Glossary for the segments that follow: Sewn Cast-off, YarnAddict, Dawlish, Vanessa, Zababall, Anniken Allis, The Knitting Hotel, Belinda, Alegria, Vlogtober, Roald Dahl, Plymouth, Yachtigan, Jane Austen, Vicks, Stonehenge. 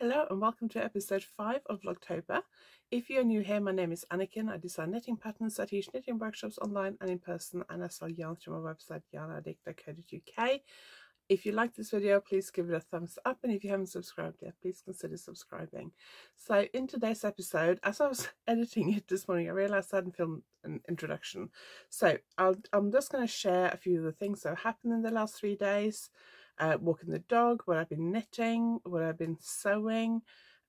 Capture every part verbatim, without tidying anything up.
Hello and welcome to episode five of Vlogtober. If you are new here, my name is Anniken. I design knitting patterns. I teach knitting workshops online and in person, and I sell yarns through my website yarn addict dot co dot U K. If you like this video, please give it a thumbs up, and if you haven't subscribed yet, please consider subscribing. So in today's episode, as I was editing it this morning, I realised I hadn't filmed an introduction. So I'll, I'm just going to share a few of the things that have happened in the last three days. Uh, walking the dog, what I've been knitting, what I've been sewing,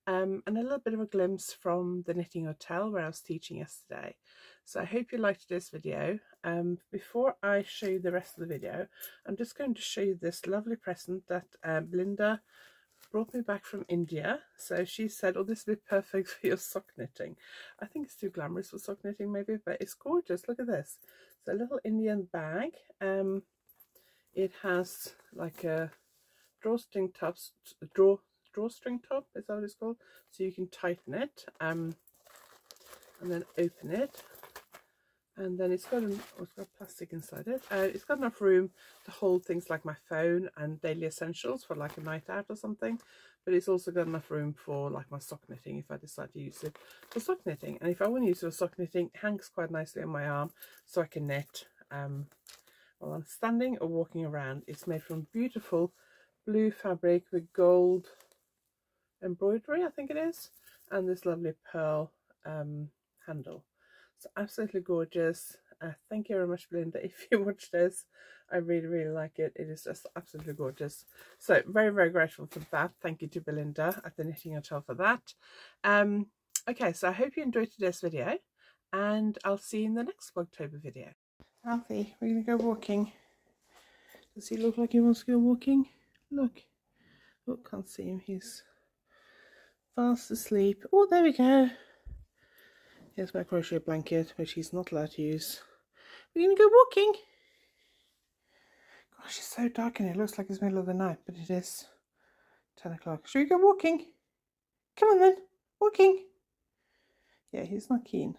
um, and a little bit of a glimpse from the Knitting Hotel where I was teaching yesterday. So I hope you liked this video. Um, before I show you the rest of the video, I'm just going to show you this lovely present that uh, Belinda brought me back from India. So she said, oh, this would be perfect for your sock knitting. I think it's too glamorous for sock knitting maybe, but it's gorgeous. Look at this. It's a little Indian bag. Um, It has like a drawstring top, draw, drawstring top, is that what it's called? So you can tighten it um, and then open it. And then it's got, an, oh, it's got plastic inside it. Uh, it's got enough room to hold things like my phone and daily essentials for like a night out or something. But it's also got enough room for like my sock knitting if I decide to use it for sock knitting. And if I want to use it for sock knitting, it hangs quite nicely on my arm so I can knit. Um, While I'm standing or walking around. It's made from beautiful blue fabric with gold embroidery, I think it is, and this lovely pearl um, handle. So absolutely gorgeous. Uh, thank you very much, Belinda, if you watch this. I really, really like it. It is just absolutely gorgeous. So very, very grateful for that. Thank you to Belinda at the Knitting Hotel for that. Um, okay, so I hope you enjoyed today's video, and I'll see you in the next Vlogtober video. Alfie, we're going to go walking. Does he look like he wants to go walking? Look. Oh, can't see him. He's fast asleep. Oh, there we go. Here's my crochet blanket, which he's not allowed to use. We're going to go walking. Gosh, it's so dark in here. It looks like it's middle of the night, but it is ten o'clock. Should we go walking? Come on then. Walking. Yeah, he's not keen.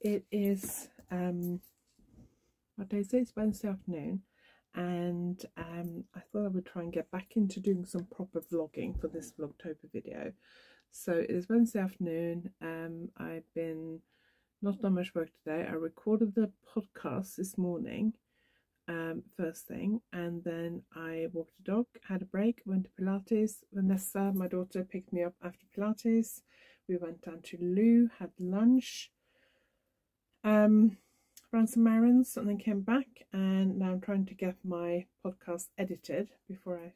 It is, um, what day is it? It's Wednesday afternoon, and um, I thought I would try and get back into doing some proper vlogging for this Vlogtober video. So it is Wednesday afternoon. um, I've been not done much work today. I recorded the podcast this morning, um, first thing, and then I walked the dog, had a break, went to Pilates. Vanessa, my daughter, picked me up after Pilates. We went down to Lou, had lunch. Um, ran some errands and then came back, and now I'm trying to get my podcast edited before I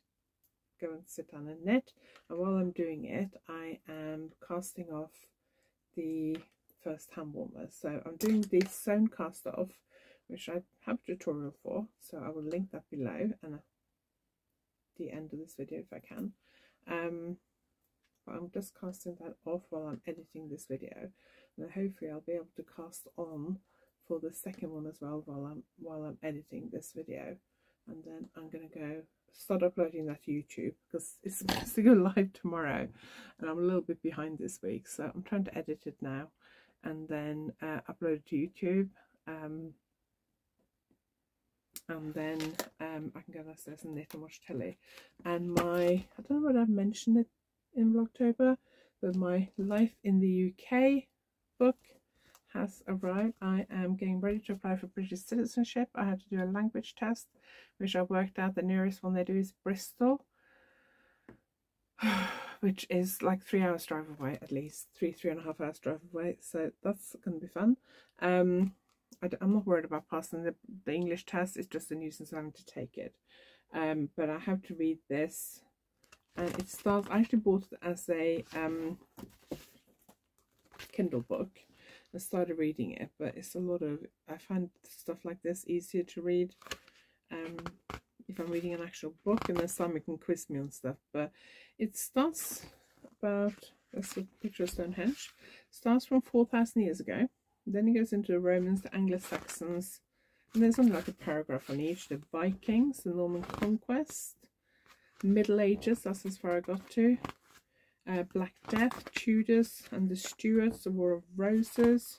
go and sit down and knit. And while I'm doing it, I am casting off the first hand warmer. So I'm doing the sewn cast off, which I have a tutorial for, so I will link that below and at the end of this video if I can. Um, but I'm just casting that off while I'm editing this video. And hopefully I'll be able to cast on for the second one as well while I'm while I'm editing this video, and then I'm gonna go start uploading that to YouTube because it's supposed to go live tomorrow, and I'm a little bit behind this week, so I'm trying to edit it now and then uh, upload it to YouTube, um, and then um, I can go downstairs and knit and watch telly. And my I don't know what I've mentioned it in Vlogtober, but my life in the U K book has arrived. I am getting ready to apply for British citizenship. I had to do a language test, which I worked out the nearest one they do is Bristol, which is like three hours drive away, at least three three and a half hours drive away, so that's gonna be fun. um I don't, I'm not worried about passing the, the English test. It's just a nuisance having to take it. Um, but I have to read this, and it starts. I actually bought it as a um, Kindle book and started reading it, but it's a lot of. I find stuff like this easier to read um, if I'm reading an actual book, and then some it can quiz me on stuff. But it starts about. That's a picture of Stonehenge. Starts from four thousand years ago. Then it goes into the Romans, the Anglo-Saxons, and there's something like a paragraph on each. The Vikings, the Norman Conquest, Middle Ages, that's as far I got to, uh, Black Death, Tudors and the Stuarts, the War of Roses,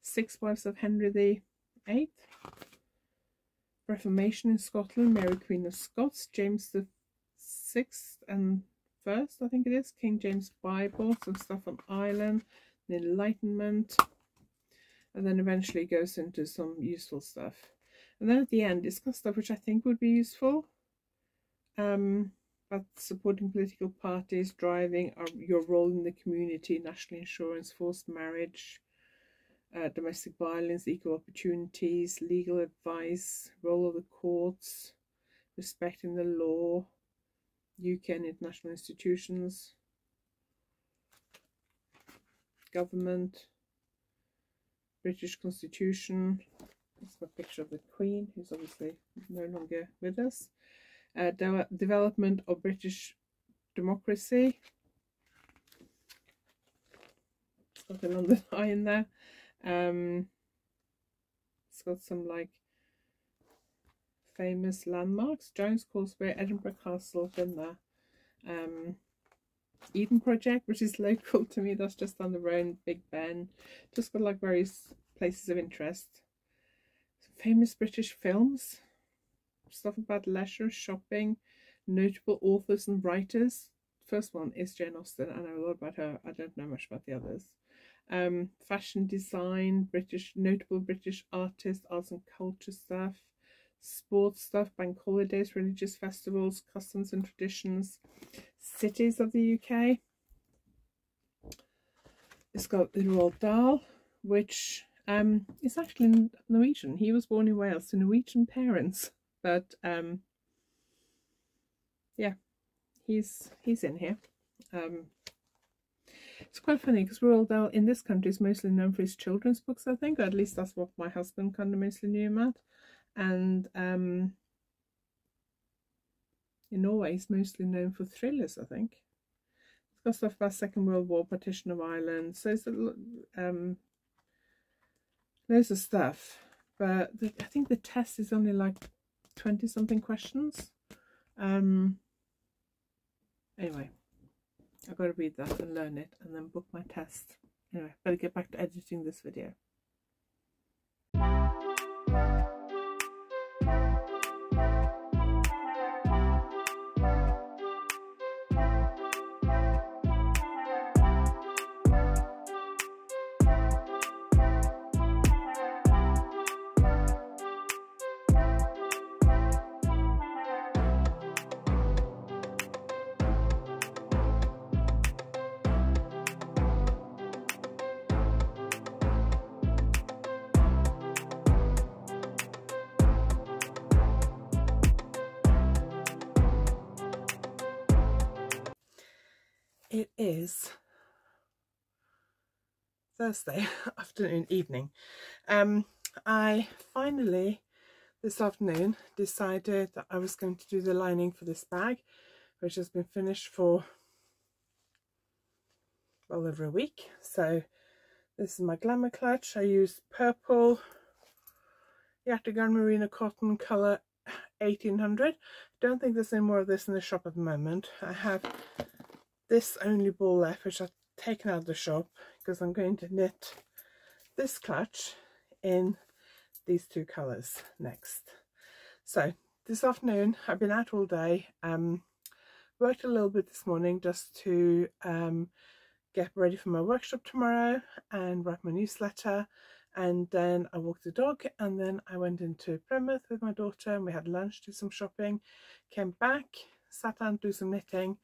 Six Wives of Henry the Eighth, Reformation in Scotland, Mary Queen of Scots, James the Sixth and First, I think it is, King James Bible, some stuff on Ireland, the Enlightenment. And then eventually goes into some useful stuff. And then at the end, it's got stuff which I think would be useful. Um, about supporting political parties, driving, uh, your role in the community, national insurance, forced marriage, uh, domestic violence, equal opportunities, legal advice, role of the courts, respecting the law, U K and international institutions, government, British Constitution. It's a picture of the Queen, who's obviously no longer with us. Uh, de development of British democracy. It's got the London Eye in there. Um, it's got some like famous landmarks. Jones Causeway, Edinburgh Castle, been there. Um, Eden Project, which is local to me, that's just down the road, Big Ben. Just got like various places of interest. Some famous British films, stuff about leisure, shopping, notable authors and writers. First one is Jane Austen. I know a lot about her, I don't know much about the others. Um, fashion design, British, notable British artists, arts and culture stuff, sports stuff, bank holidays, religious festivals, customs and traditions, cities of the U K. It's got the Roald Dahl, which um, is actually Norwegian. He was born in Wales to Norwegian parents, but um, yeah, he's he's in here. Um, it's quite funny because Roald Dahl in this country is mostly known for his children's books, I think, or at least that's what my husband kind of mostly knew him at. And um, in Norway, he's mostly known for thrillers, I think. It's got stuff about Second World War, partition of Ireland, so it's a, um, loads of stuff. But the, I think the test is only like twenty something questions. Um, anyway, I've got to read that and learn it and then book my test. Anyway, better get back to editing this video. It is Thursday afternoon, evening. Um, I finally, this afternoon, decided that I was going to do the lining for this bag, which has been finished for well over a week. So this is my Glamour Clutch. I use purple Yachtigan Merino Cotton colour eighteen hundred. Don't think there's any more of this in the shop at the moment. I have this only ball left, which I've taken out of the shop because I'm going to knit this clutch in these two colours next. So this afternoon, I've been out all day, um, worked a little bit this morning just to um, get ready for my workshop tomorrow and write my newsletter, and then I walked the dog, and then I went into Plymouth with my daughter and we had lunch, did some shopping, came back, sat down to do some knitting.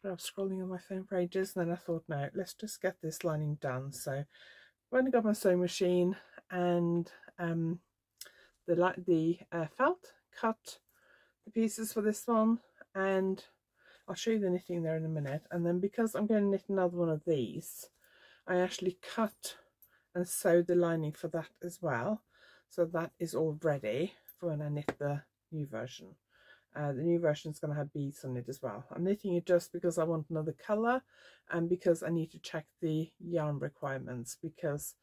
But I was scrolling on my phone for ages, and then I thought, no, let's just get this lining done. So I went and got my sewing machine and um, the, the uh, felt cut the pieces for this one, and I'll show you the knitting there in a minute. And then because I'm going to knit another one of these, I actually cut and sewed the lining for that as well, so that is all ready for when I knit the new version. Uh, the new version is going to have beads on it as well. I'm knitting it just because I want another colour, and because I need to check the yarn requirements, because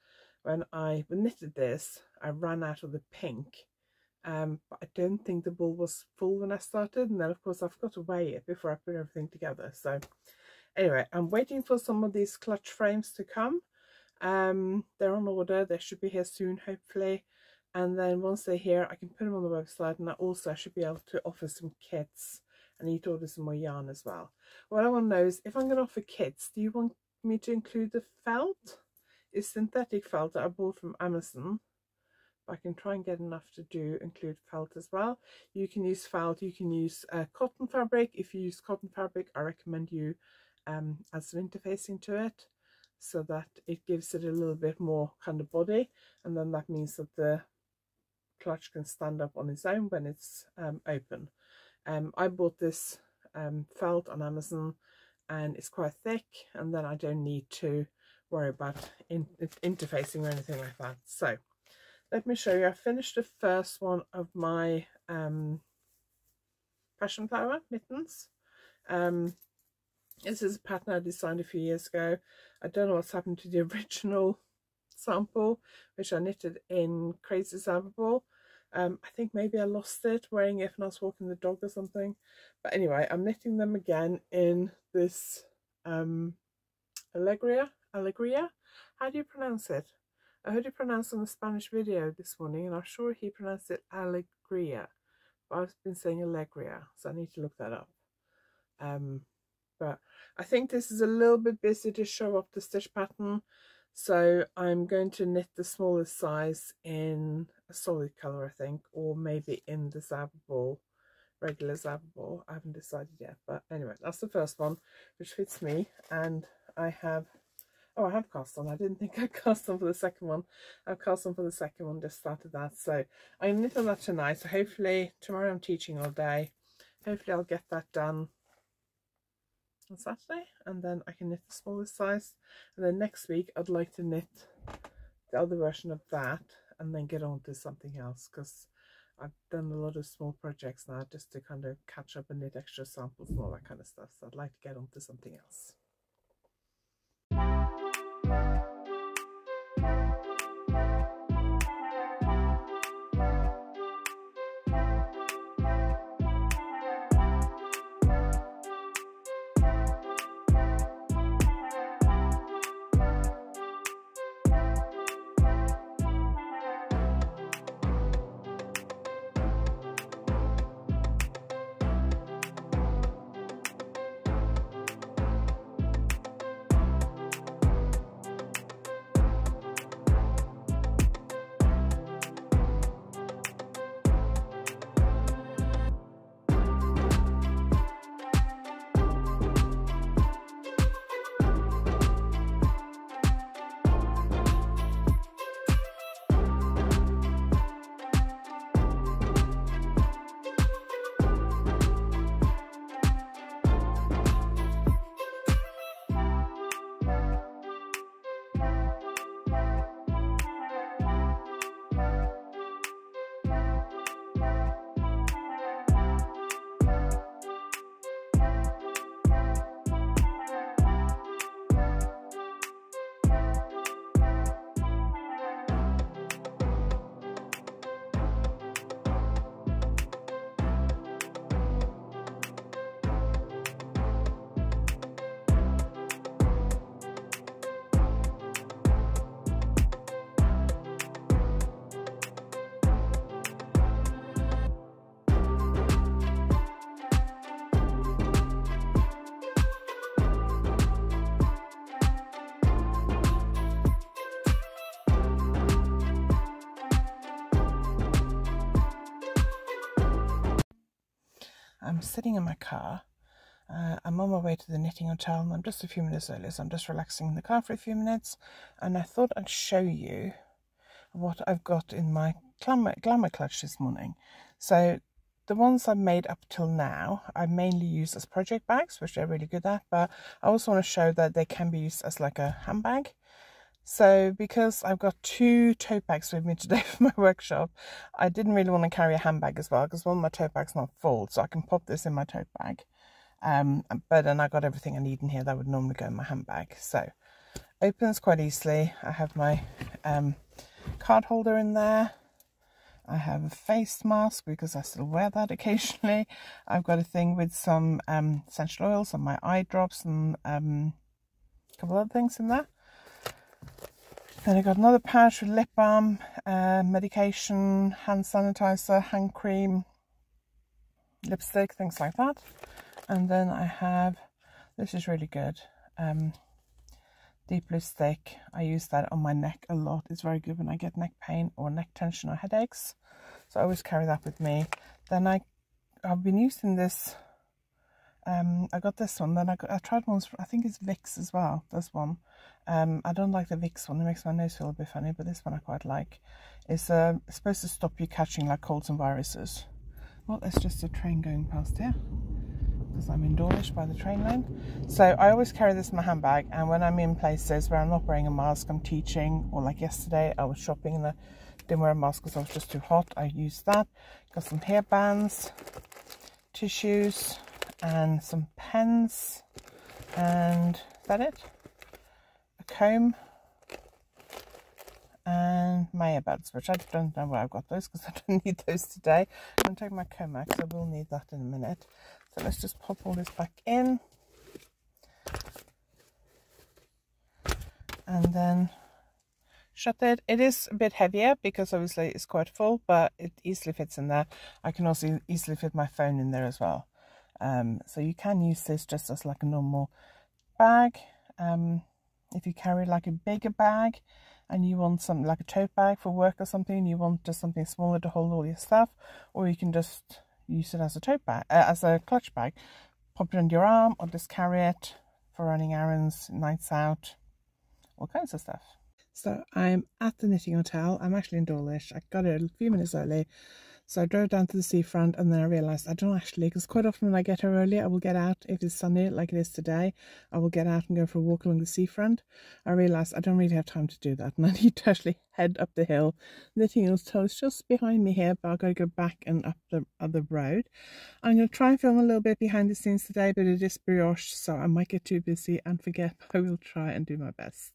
when I knitted this I ran out of the pink, um, but I don't think the wool was full when I started, and then of course I've got to weigh it before I put everything together. So anyway, I'm waiting for some of these clutch frames to come. Um, they're on order, they should be here soon hopefully. And then once they're here, I can put them on the website, and I also should be able to offer some kits. I need to order some more yarn as well. What I want to know is, if I'm going to offer kits, do you want me to include the felt? It's synthetic felt that I bought from Amazon. But I can try and get enough to do include felt as well. You can use felt, you can use uh, cotton fabric. If you use cotton fabric, I recommend you um, add some interfacing to it, so that it gives it a little bit more kind of body. And then that means that the clutch can stand up on its own when it's um, open. Um, I bought this um, felt on Amazon, and it's quite thick, and then I don't need to worry about in interfacing or anything like that. So let me show you. I finished the first one of my um, passion flower mittens. Um, this is a pattern I designed a few years ago. I don't know what's happened to the original sample, which I knitted in Crazy Zababall. Um, I think maybe I lost it wearing it when I was walking the dog or something. But anyway, I'm knitting them again in this um, Alegria. Alegria? How do you pronounce it? I heard it pronounced on the Spanish video this morning, and I'm sure he pronounced it Alegria. But I've been saying Alegria, so I need to look that up. Um, but I think this is a little bit busy to show up the stitch pattern. So I'm going to knit the smallest size in a solid colour, I think, or maybe in the Zababall, regular Zababall. I haven't decided yet, but anyway, that's the first one, which fits me. And I have, oh, I have cast on. I didn't think I cast on for the second one. I've cast on for the second one, just started that. So I'm knitting on that tonight. So hopefully tomorrow I'm teaching all day. Hopefully I'll get that done on Saturday, and then I can knit the smallest size, and then next week I'd like to knit the other version of that, and then get on to something else, because I've done a lot of small projects now just to kind of catch up and knit extra samples and all that kind of stuff. So I'd like to get on to something else. I'm sitting in my car, uh, I'm on my way to the Knitting Hotel, and I'm just a few minutes early, so I'm just relaxing in the car for a few minutes, and I thought I'd show you. what I've got in my glamour, glamour clutch this morning. So the ones I've made up till now, I mainly use as project bags, which they're really good at, but I also want to show that they can be used as like a handbag. So because I've got two tote bags with me today for my workshop, I didn't really want to carry a handbag as well, because one of my tote bags not full, so I can pop this in my tote bag. Um, but then I got everything I need in here that would normally go in my handbag. So opens quite easily. I have my um, card holder in there. I have a face mask because I still wear that occasionally. I've got a thing with some um, essential oils and my eye drops and um, a couple other things in there. Then I got another pouch with lip balm, uh, medication, hand sanitizer, hand cream, lipstick, things like that. And then I have, this is really good, um, Deep Blue Stick. I use that on my neck a lot. It's very good when I get neck pain or neck tension or headaches. So I always carry that with me. Then I, I've been using this, um, I got this one. Then I, got, I tried ones, I think it's Vicks as well, this one. Um, I don't like the Vicks one, it makes my nose feel a bit funny, but this one I quite like. It's uh, supposed to stop you catching like colds and viruses. Well, there's just a train going past here, because I'm in Dawlish by the train line. So I always carry this in my handbag, and when I'm in places where I'm not wearing a mask, I'm teaching, or like yesterday I was shopping and I didn't wear a mask because I was just too hot, I used that. Got some hair bands, tissues and some pens, and is that it? A comb and my earbuds, which I don't know where I've got those because I don't need those today. I'm going to take my comb out because I will need that in a minute. So let's just pop all this back in. And then shut it. It is a bit heavier because obviously it's quite full, but it easily fits in there. I can also easily fit my phone in there as well. Um, so you can use this just as like a normal bag. Um, if you carry like a bigger bag and you want something like a tote bag for work or something, you want just something smaller to hold all your stuff, or you can just use it as a tote bag, uh, as a clutch bag, pop it under your arm, or just carry it for running errands, nights out, all kinds of stuff. So I'm at the Knitting Hotel. I'm actually in Dawlish. I got it a few minutes early, so I drove down to the seafront, and then I realised I don't actually, because quite often when I get here early, I will get out, if it's sunny like it is today, I will get out and go for a walk along the seafront. I realised I don't really have time to do that, and I need to actually head up the hill. Knitting Hotel is just behind me here, but I've got to go back and up the other road. I'm going to try and film a little bit behind the scenes today, but it is brioche, so I might get too busy and forget, but I will try and do my best.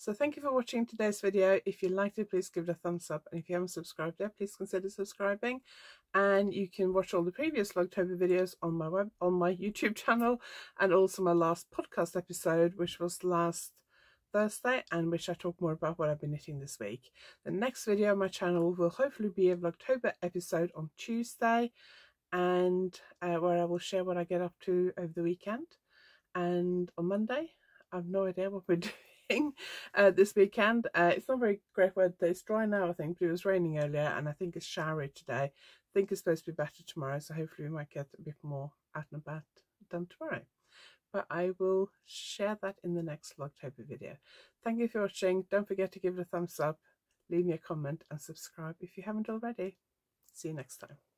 So thank you for watching today's video. If you liked it, please give it a thumbs up, and if you haven't subscribed yet, please consider subscribing. And you can watch all the previous Vlogtober videos on my web on my YouTube channel, and also my last podcast episode, which was last Thursday, and which I talk more about what I've been knitting this week. The next video on my channel will hopefully be a Vlogtober episode on Tuesday, and uh, where I will share what I get up to over the weekend. And on Monday, I've no idea what we're doing. Uh, this weekend. Uh, it's not a very great weather. It's dry now, I think, but it was raining earlier, and I think it's showery today. I think it's supposed to be better tomorrow, so hopefully we might get a bit more out and about done tomorrow. But I will share that in the next Vlogtober video. Thank you for watching. Don't forget to give it a thumbs up, leave me a comment, and subscribe if you haven't already. See you next time.